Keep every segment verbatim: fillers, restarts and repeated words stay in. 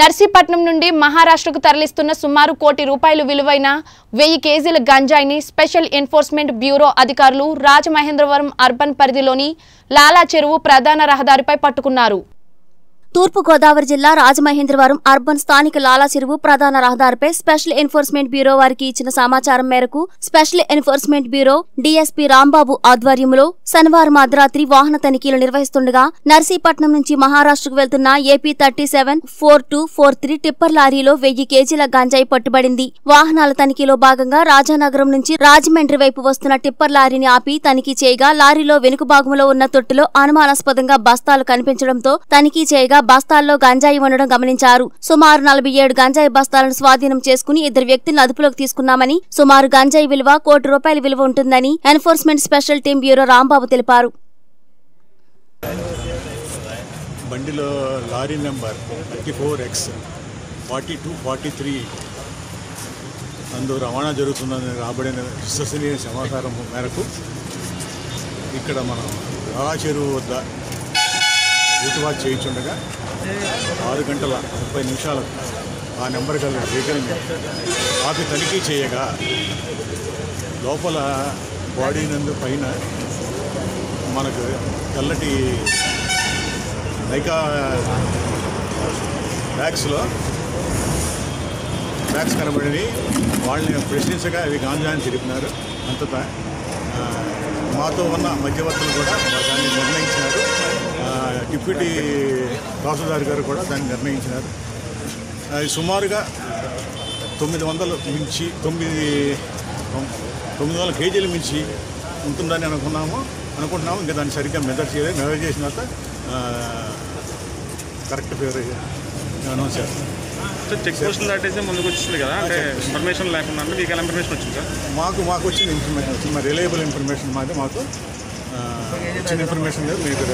నర్సీపట్నం నుండి మహారాష్ట్రకు తరలిస్తున్న సుమారు కోటి రూపాయలు విలువైన వెయ్యి కేజీల గంజాయిని స్పెషల్ ఎన్ఫోర్స్‌మెంట్ బ్యూరో అధికారులు రాజమహేంద్రవరం అర్బన్ పరిధిలోని లాలా చెరువు ప్రధాన రహదారిపై పట్టుకున్నారు. తూర్పు గోదావరి జిల్లా రాజమహేంద్రవరం అర్బన్ స్థానిక లాలా చెరువు ప్రధాన రహదారిపై స్పెషల్ ఎన్ఫోర్స్‌మెంట్ బ్యూరో వారికి ఇచ్చిన సమాచారం మేరకు special enforcement bureau DSP Rambabu ఆధ్వర్యంలో శనివారం అర్ధరాత్రి వాహన తనిఖీలు నిర్వహిస్తుండగా నర్సీపట్నం నుంచి మహారాష్ట్రకు వెళ్తున్న AP thirty seven four two four three tipper లారీలో వెయ్యి కేజీల గంజాయి పట్టుబడింది. వాహనాల తనిఖీలో భాగంగా రాజానగరం నుంచి రాజమండ్రి వైపు వస్తున్న టిప్పర్ లారీని ఆపి తనిఖీ చేయగా లారీలో వెనుక భాగంలో ఉన్న తొట్టులో అనుమానాస్పదంగా బస్తాలు కనిపించడంతో తనిఖీ చేయగా బస్తాల్లో గంజాయి ఉండడం గమనించారు. సుమారు నలభై ఏడు గంజాయి బస్తాలను స్వాధీనం చేసుకుని ఇద్దరు వ్యక్తులను అదుపులోకి తీసుకున్నామని, సుమారు గంజాయి విలువ కోటి రూపాయల విలువ ఉంటుందని enforcement special team bureau Rambabu తెలిపారు. బండిలో lorry number thirty four X forty two forty three అందు రవాణా జరుగుతుందని రాబడిన విశ్వసనీయ సమాచారం మేరకు ఇక్కడ మనం రాచెరు వద్ద ఊటువాట్ చేయించుండగా ఆరు గంటల ముప్పై నిమిషాలకు ఆ నెంబర్ గల వెహికల్ని ఆపి తనిఖీ చేయగా లోపల బాడీ నందు పైన మనకు తెల్లటి నైకా బ్యాగ్స్లో బ్యాగ్స్ కనబడి వాళ్ళని ప్రశ్నించగా అవి గాంజా అని తెలిపినారు. అంతటా మాతో ఉన్న మధ్యవర్తులు కూడా దాన్ని నిర్ణయించినారు. డిప్యూటీ తహసీల్దార్ గారు కూడా దాన్ని నిర్ణయించినారు. అది సుమారుగా తొమ్మిది వందల మించి తొమ్మిది తొమ్మిది వందల కేజీలు మించి ఉంటుందని అనుకున్నాము అనుకుంటున్నాము ఇంకా దాన్ని సరిగ్గా మెజర్ చేయలేదు. మెజర్ చేసిన తర్వాత కరెక్ట్ పేరు అనౌన్స్ చేస్తాం. చెక్ పోస్టులు దాటేసి ముందుకు వచ్చింది కదా, అంటే ఇన్ఫర్మేషన్ లేకుండా మీకు ఎలా ఇన్ఫర్మేషన్ వచ్చింది సార్? మాకు మాకు వచ్చిన ఇన్ఫర్మేషన్ వచ్చింది, రిలయబుల్ ఇన్ఫర్మేషన్ మాది మాకు వచ్చిన ఇన్ఫర్మేషన్ లేదు. మీకు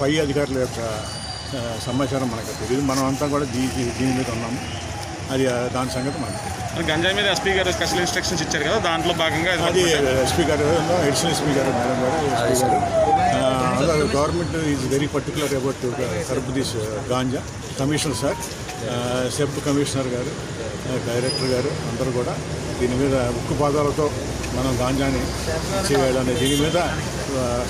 పై అధికారుల యొక్క సమాచారం మనకు తెలియదు. మనం అంతా కూడా దీనికి దీని మీద ఉన్నాము. అది దాని సంగతి మనకు గంజాయి మీద ఎస్పీ గారు స్పెషల్ ఇన్స్ట్రక్షన్స్ ఇచ్చారు కదా, దాంట్లో భాగంగా అది ఎస్పీ గారు అడిషనల్ ఎస్పీ గారు మేడం గారు ఎస్పీ గారు అదే government is very particular about సర్బదీస్ ganja commissioner sir SEB commissioner గారు డైరెక్టర్ గారు అందరూ కూడా దీని మీద ఉక్కు పాదాలతో మనం గాంజాని చేయాలని దీని మీద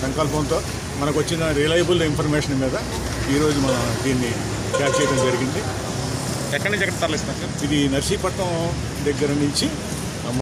సంకల్పంతో మనకు వచ్చిన రిలయబుల్ ఇన్ఫర్మేషన్ మీద ఈరోజు మనం దీన్ని ట్రాక్ చేయడం జరిగింది. ఎక్కడి నుంచి ఎక్కడ తరలిస్తాం సార్? ఇది నర్సీపట్నం దగ్గర నుంచి